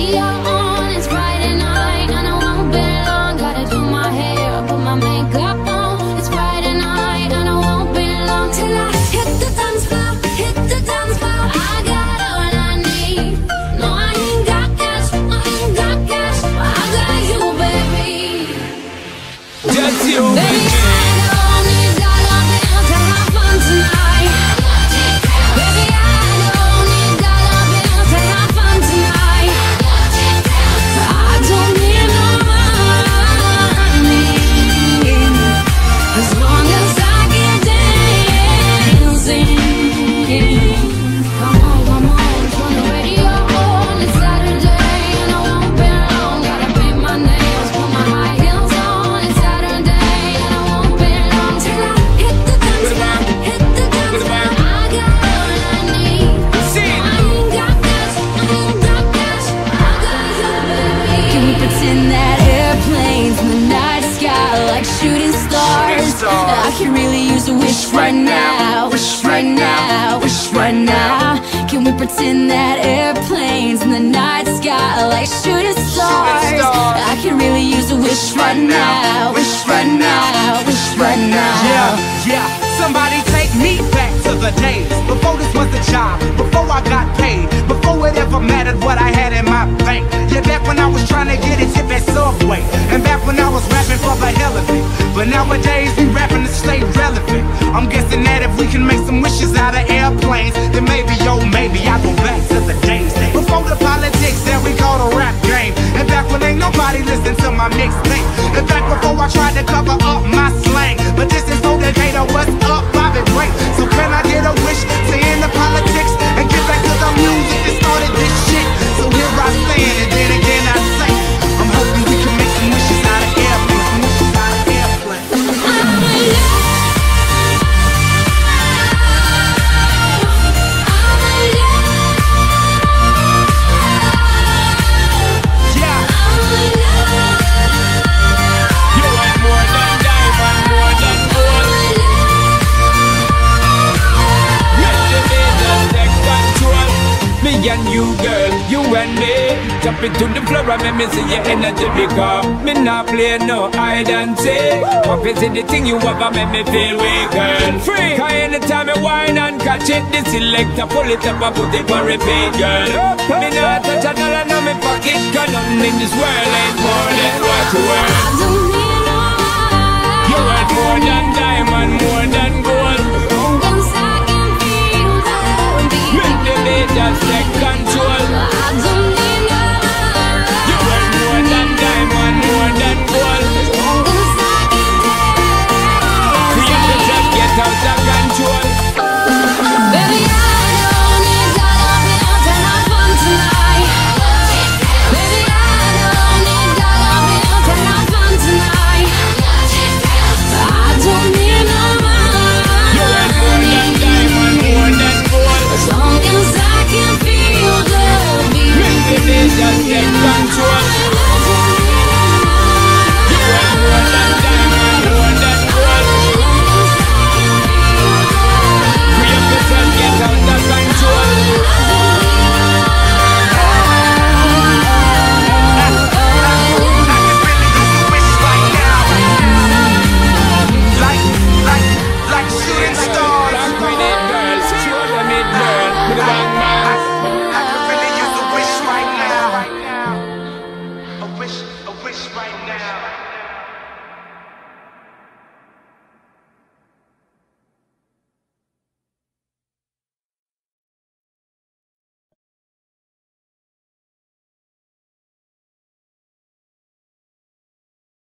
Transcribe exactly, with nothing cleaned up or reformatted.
radio on, it's Friday night, and I won't be long. Gotta do my hair, I'll put my makeup on. It's Friday night, and I won't be long till I hit the dance floor, hit the dance floor. I got all I need. No, I ain't got cash, I ain't got cash, but I got you, baby. That's you, baby. I can really use a wish right now, wish right now, wish right now. Can we pretend that airplanes in the night sky are like shooting stars? I can really use a wish right now, wish right now, wish right now. Yeah, yeah. Somebody take me back to the days before this was a job, before I got paid, before it ever mattered what I had in my bank. Yeah, back when I was trying to get a tip at Subway, and back when I was rapping for the hell of it. But nowadays we rapping to stay relevant. I'm guessing that if we can make some wishes out of airplanes, then maybe, oh maybe, I'll go back to the days before the politics that we call the rap game, and back when ain't nobody listened to my mixtape, and back before I tried to cover up my slang. But this is no decade of what's up, I've been great. So can I get a wish to end the politics and get back to the music that started this shit? So here I stand, and then again I say, I'm hoping we can make some wishes out of airplanes. And you, girl, you and me, jump into the floor and make me see your energy, because me not play no hide and seek. Confess in the thing you ever make me feel weak, girl. Free. Cause anytime I whine and catch it, the selector pull it up and put it for repeat, girl. Up, up, me not touch a dollar in my pocket, cause nothing in this world ain't more than what you worth. You worth more than diamond, more than gold.